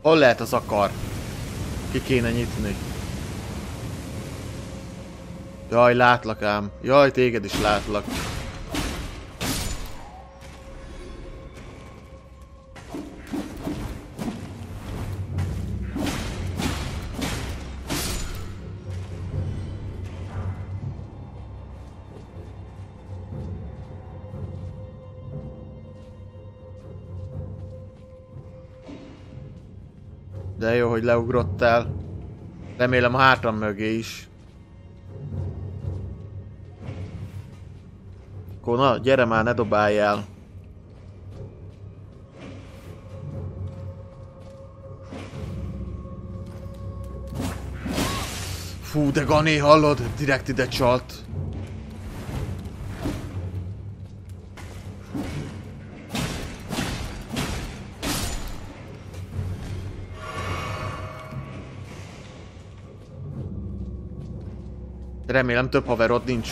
Hol lehet az akar? Ki kéne nyitni. Jaj, látlak ám. Jaj, téged is látlak. De jó, hogy leugrottál. Remélem a hátam mögé is. Akkor na, gyere már, ne dobáljál. Fú, de Gani, hallod? Direkt ide csalt. Remélem több haverod nincs.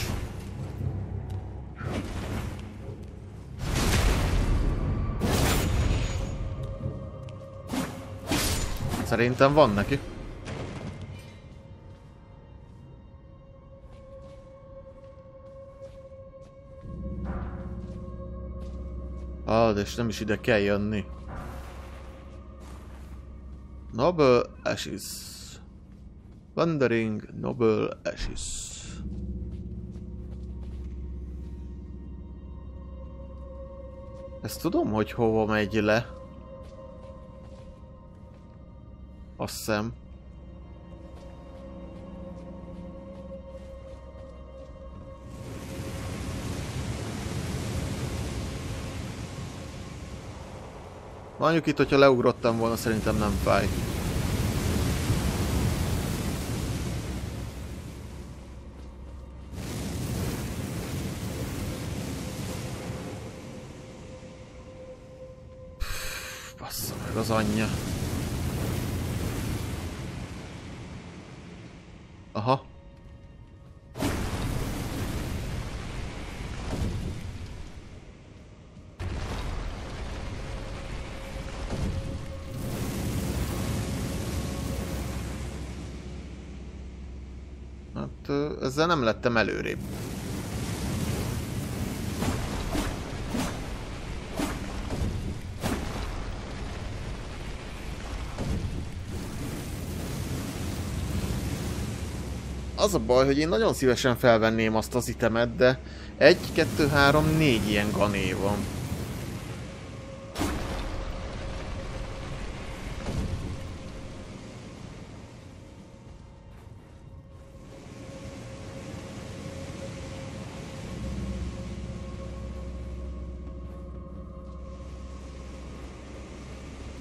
Szerintem van neki. Ah, de és nem is ide kell jönni. Noble Ashes. Wandering Noble Ashes. Ezt tudom, hogy hova megy le. Azt hiszem. Mondjuk itt, hogyha leugrottam volna, szerintem nem fáj. Az anyja. Aha. Hát ezzel nem lettem előrébb. Az a baj, hogy én nagyon szívesen felvenném azt az itemet, de 1, 2, 3, 4 ilyen gané van.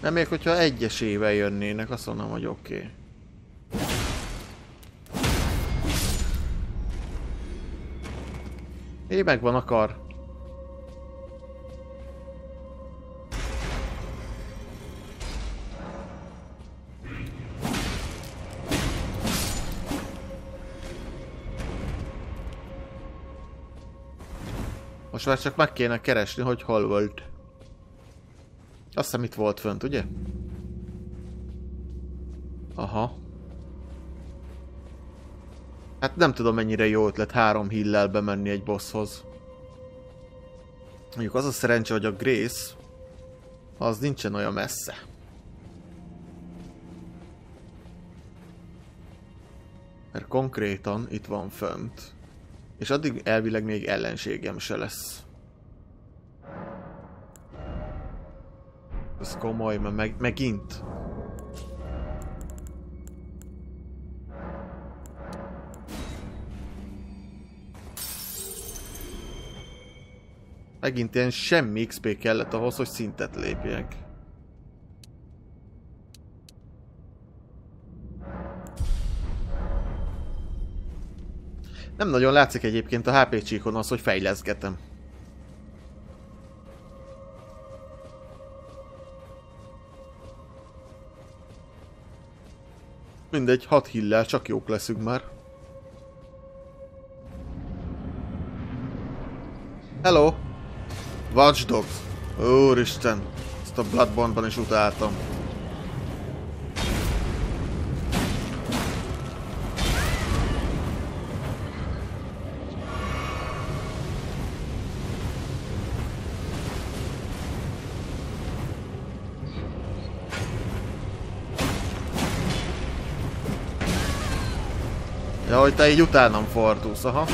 Nem még, hogyha egyesével jönnének, azt mondanám, hogy oké. Okay. Én megvan a kar. Most már csak meg kéne keresni, hogy hol volt. Azt hiszem itt volt fönt, ugye? Aha. Hát nem tudom, mennyire jó ötlet 3 hillel bemenni egy bosshoz. Mondjuk az a szerencse, hogy a Grace az nincsen olyan messze. Mert konkrétan itt van fönt. És addig elvileg még ellenségem se lesz. Ez komoly, mert megint. Megint ilyen semmi XP kellett ahhoz, hogy szintet lépjek. Nem nagyon látszik egyébként a HP csíkon az, hogy fejleszgetem. Mindegy, 6 hillel csak jók leszünk már. Hello! Watch Dogs. Úristen, ezt a Bloodborne-ban is utáltam. De hogy te így utánam fordulsz, aha.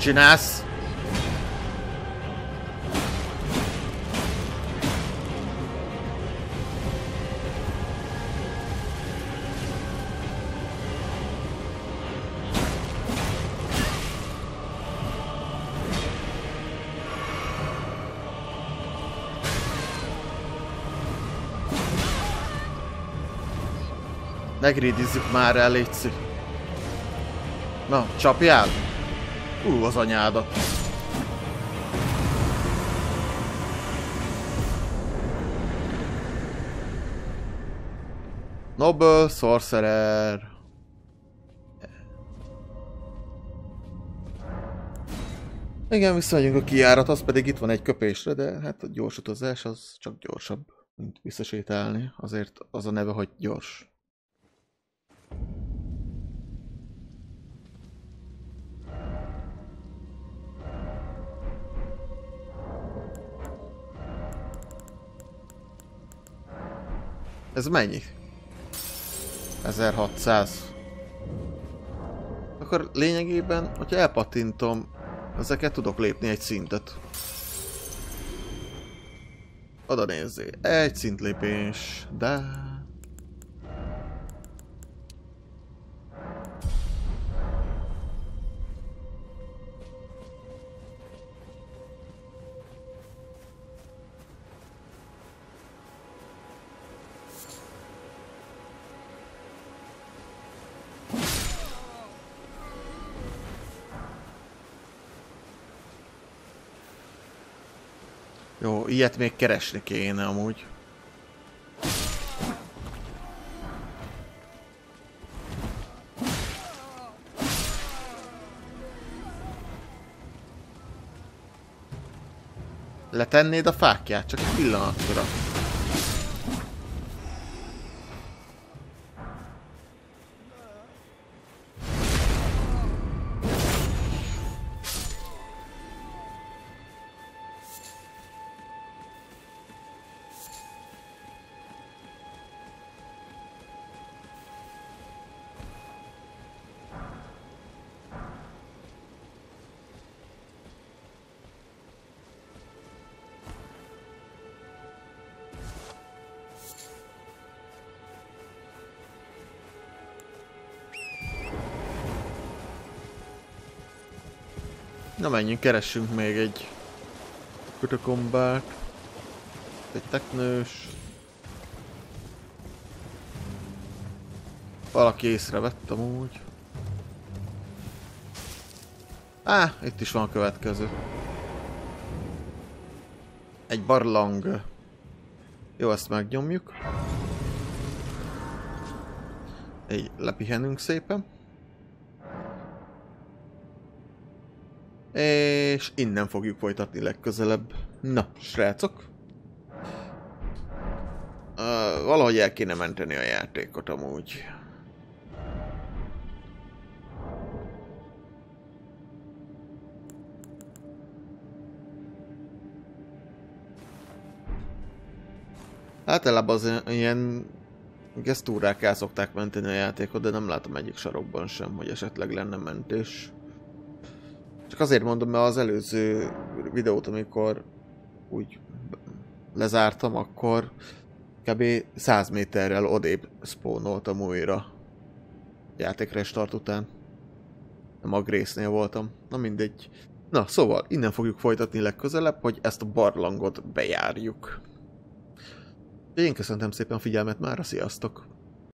Csinálsz? Ne gridizzük már el, létszik. Na, csapjál! Az anyádat. Noble Sorcerer. Igen, visszamegyünk a kijárat, az pedig itt van egy köpésre, de hát a gyors utazás az csak gyorsabb, mint visszasétálni. Azért az a neve, hogy gyors. Ez mennyi? 1600. Akkor lényegében, hogyha elpatintom, ezeket tudok lépni egy szintet. Oda nézzé, egy szintlépés, de... Jó, ilyet még keresni kéne amúgy. Letennéd a fákját, csak egy pillanatra. Na menjünk, keressünk még egy kötökombát, egy teknős. Valaki észrevett amúgy. Á, itt is van a következő. Egy barlang. Jó, ezt megnyomjuk. Így lepihenünk szépen. És innen fogjuk folytatni legközelebb. Na, srácok. Valahogy el kéne menteni a játékot amúgy. Általában az ilyen gesztúrák el szokták menteni a játékot, de nem látom egyik sarokban sem, hogy esetleg lenne mentés. Csak azért mondom, mert az előző videót, amikor úgy lezártam, akkor kb. 100 méterrel odébb spónoltam újra játékrestart után. Nem a Grace-nél voltam. Na mindegy. Na, szóval innen fogjuk folytatni legközelebb, hogy ezt a barlangot bejárjuk. Én köszöntöm szépen a figyelmet mára, sziasztok!